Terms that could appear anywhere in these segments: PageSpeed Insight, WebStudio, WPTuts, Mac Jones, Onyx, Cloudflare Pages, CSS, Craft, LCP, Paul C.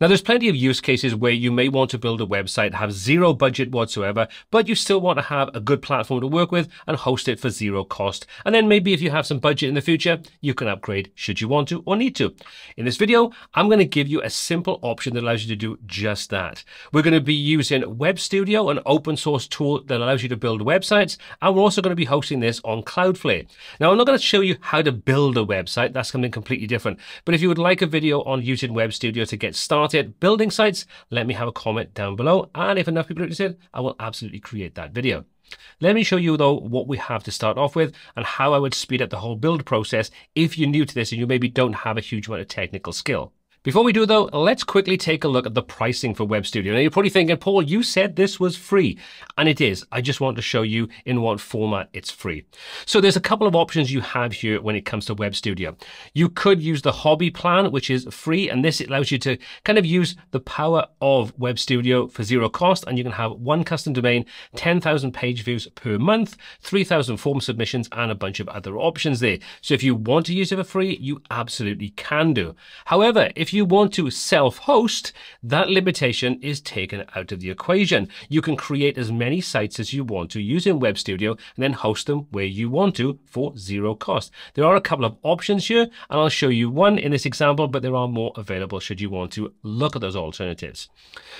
Now, there's plenty of use cases where you may want to build a website, have zero budget whatsoever, but you still want to have a good platform to work with and host it for zero cost. And then maybe if you have some budget in the future, you can upgrade should you want to or need to. In this video, I'm going to give you a simple option that allows you to do just that. We're going to be using WebStudio, an open source tool that allows you to build websites. And we're also going to be hosting this on Cloudflare. Now, I'm not going to show you how to build a website. That's something completely different. But if you would like a video on using WebStudio to get started building sites, let me have a comment down below. And if enough people are interested, I will absolutely create that video. Let me show you though what we have to start off with and how I would speed up the whole build process if you're new to this and you maybe don't have a huge amount of technical skill. Before we do though, let's quickly take a look at the pricing for WebStudio. Now you're probably thinking, Paul, you said this was free. And it is. I just want to show you in what format it's free. So there's a couple of options you have here when it comes to WebStudio. You could use the hobby plan, which is free. And this allows you to kind of use the power of WebStudio for zero cost. And you can have one custom domain, 10,000 page views per month, 3,000 form submissions, and a bunch of other options there. So if you want to use it for free, you absolutely can do. However, if you want to self-host, that limitation is taken out of the equation. You can create as many sites as you want to using WebStudio and then host them where you want to for zero cost. There are a couple of options here, and I'll show you one in this example, but there are more available should you want to look at those alternatives.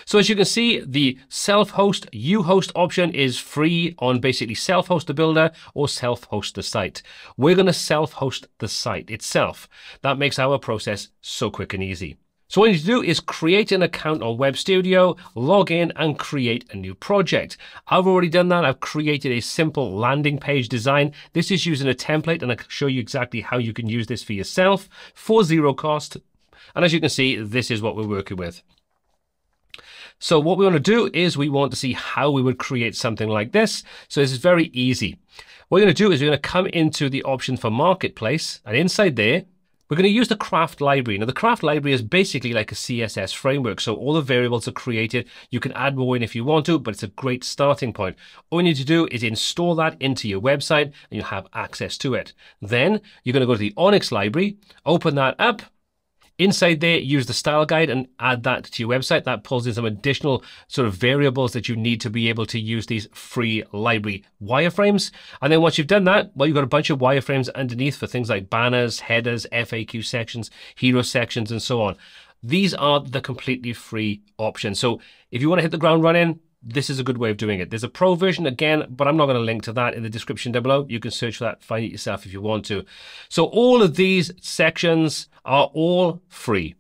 So as you can see, the self-host, you-host option is free on basically self-host the builder or self-host the site. We're going to self-host the site itself. That makes our process so quick and easy. So what you need to do is create an account on WebStudio, log in and create a new project. I've already done that. I've created a simple landing page design. This is using a template and I can show you exactly how you can use this for yourself for zero cost. And as you can see, this is what we're working with. So what we want to do is we want to see how we would create something like this. So this is very easy. What we're going to do is we're going to come into the option for marketplace and inside there, we're going to use the Craft library. Now, the Craft library is basically like a CSS framework. So all the variables are created. You can add more in if you want to, but it's a great starting point. All you need to do is install that into your website and you'll have access to it. Then you're going to go to the Onyx library, open that up. Inside there, use the style guide and add that to your website. That pulls in some additional sort of variables that you need to be able to use these free library wireframes. And then once you've done that, well, you've got a bunch of wireframes underneath for things like banners, headers, FAQ sections, hero sections, and so on. These are the completely free options. So if you want to hit the ground running, this is a good way of doing it. There's a pro version again, but I'm not going to link to that in the description down below. You can search for that, find it yourself if you want to. So all of these sections are all free.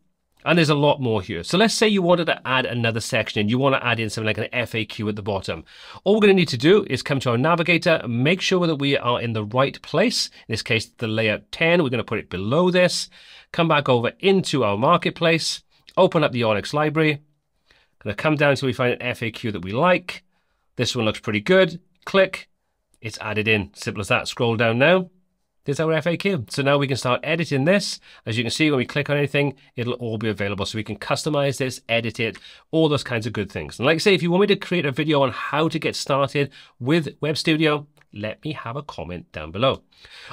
And there's a lot more here. So let's say you wanted to add another section and you want to add in something like an FAQ at the bottom. All we're going to need to do is come to our navigator and make sure that we are in the right place. In this case, the layout 10, we're going to put it below this. Come back over into our marketplace, open up the Onyx library. Going to come down until we find an FAQ that we like. This one looks pretty good. Click. It's added in. Simple as that. Scroll down now. There's our FAQ. So now we can start editing this. As you can see, when we click on anything, it'll all be available. So we can customize this, edit it, all those kinds of good things. And like I say, if you want me to create a video on how to get started with WebStudio, let me have a comment down below.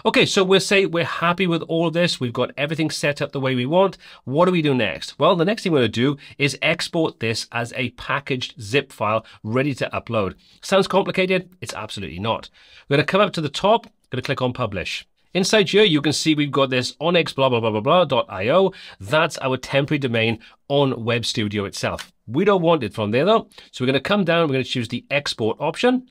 Okay, so we'll say we're happy with all of this. We've got everything set up the way we want. What do we do next? Well, the next thing we're going to do is export this as a packaged zip file ready to upload. Sounds complicated? It's absolutely not. We're going to come up to the top, going to click on publish. Inside here, you can see we've got this Onyx blah blah blah.io. That's our temporary domain on WebStudio itself. We don't want it from there though. So we're going to come down, we're going to choose the export option.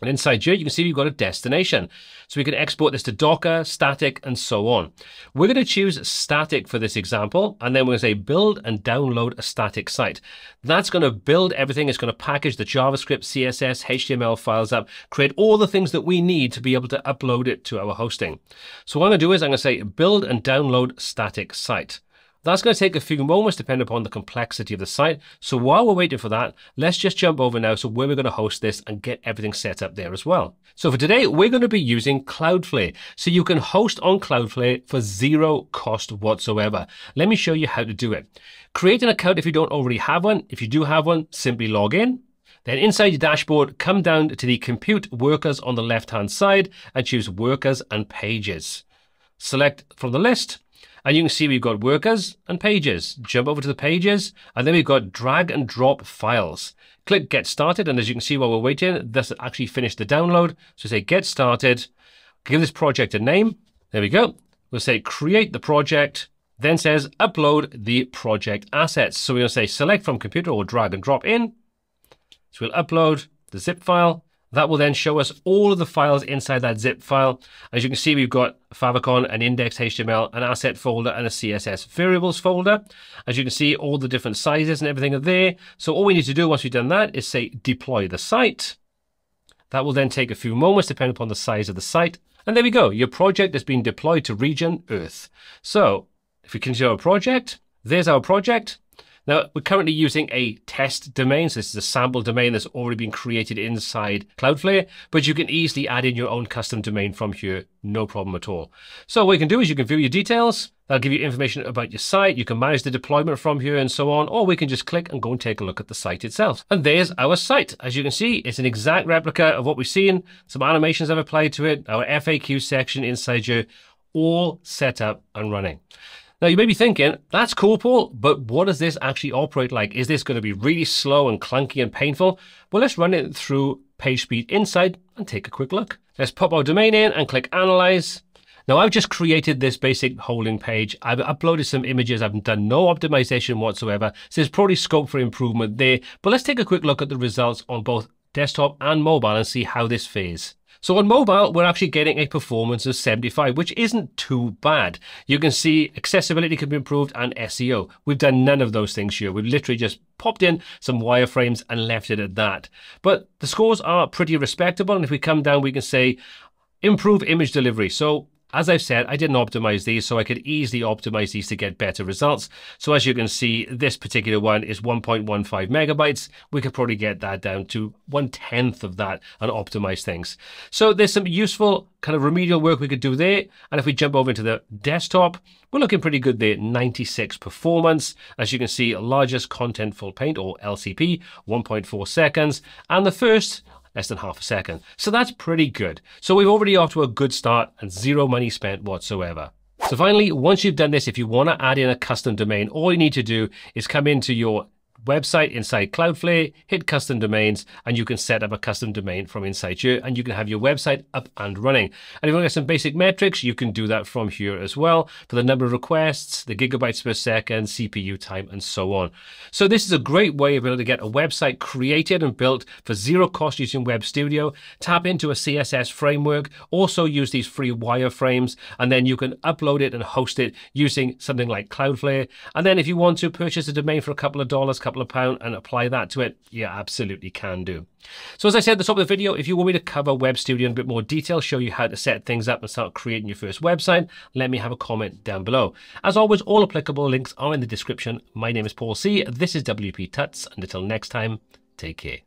And inside here, you can see we've got a destination. So we can export this to Docker, static, and so on. We're going to choose static for this example. And then we're going to say build and download a static site. That's going to build everything. It's going to package the JavaScript, CSS, HTML files up, create all the things that we need to be able to upload it to our hosting. So what I'm going to do is I'm going to say build and download static site. That's going to take a few moments depending upon the complexity of the site. So while we're waiting for that, let's just jump over now to where we're going to host this and get everything set up there as well. So for today, we're going to be using Cloudflare. So you can host on Cloudflare for zero cost whatsoever. Let me show you how to do it. Create an account if you don't already have one. If you do have one, simply log in. Then inside your dashboard, come down to the compute workers on the left-hand side and choose workers and pages. Select from the list. And you can see we've got workers and pages. Jump over to the pages, and then we've got drag and drop files. Click get started, and as you can see while we're waiting, this actually finished the download. So say get started, give this project a name. There we go. We'll say create the project, then says upload the project assets. So we're going to say select from computer or drag and drop in. So we'll upload the zip file. That will then show us all of the files inside that zip file. As you can see, we've got favicon, an index.html, an asset folder, and a CSS variables folder. As you can see, all the different sizes and everything are there. So all we need to do once we've done that is say deploy the site. That will then take a few moments depending upon the size of the site. And there we go. Your project has been deployed to region Earth. So if we continue our project, there's our project. Now, we're currently using a test domain, so this is a sample domain that's already been created inside Cloudflare, but you can easily add in your own custom domain from here, no problem at all. So what you can do is you can view your details, that'll give you information about your site, you can manage the deployment from here and so on, or we can just click and go and take a look at the site itself. And there's our site. As you can see, it's an exact replica of what we've seen, some animations I've applied to it, our FAQ section inside here, all set up and running. Now, you may be thinking, that's cool, Paul, but what does this actually operate like? Is this going to be really slow and clunky and painful? Well, let's run it through PageSpeed Insight and take a quick look. Let's pop our domain in and click Analyze. Now, I've just created this basic holding page. I've uploaded some images. I've done no optimization whatsoever, so there's probably scope for improvement there. But let's take a quick look at the results on both desktop and mobile and see how this fares. So on mobile, we're actually getting a performance of 75, which isn't too bad. You can see accessibility can be improved and SEO. We've done none of those things here. We've literally just popped in some wireframes and left it at that. But the scores are pretty respectable. And if we come down, we can say improve image delivery. So as I've said, I didn't optimize these, so I could easily optimize these to get better results. So as you can see, this particular one is 1.15 megabytes. We could probably get that down to 1/10 of that and optimize things. So there's some useful kind of remedial work we could do there. And if we jump over into the desktop, we're looking pretty good there, 96 performance. As you can see, largest contentful paint or LCP, 1.4 seconds. And the first, less than half a second. So that's pretty good. So we've already off to a good start and zero money spent whatsoever. So finally, once you've done this, if you want to add in a custom domain, all you need to do is come into your website inside Cloudflare, hit custom domains, and you can set up a custom domain from inside here, and you can have your website up and running. And if you want to get some basic metrics, you can do that from here as well, for the number of requests, the gigabytes per second, CPU time, and so on. So this is a great way of being able to get a website created and built for zero cost using WebStudio. Tap into a CSS framework, also use these free wireframes, and then you can upload it and host it using something like Cloudflare. And then if you want to purchase a domain for a couple of dollars, of pound and apply that to it, you absolutely can do. So as I said at the top of the video, if you want me to cover WebStudio in a bit more detail, show you how to set things up and start creating your first website, let me have a comment down below. As always, all applicable links are in the description. My name is Paul C. This is WP Tuts, and until next time, take care.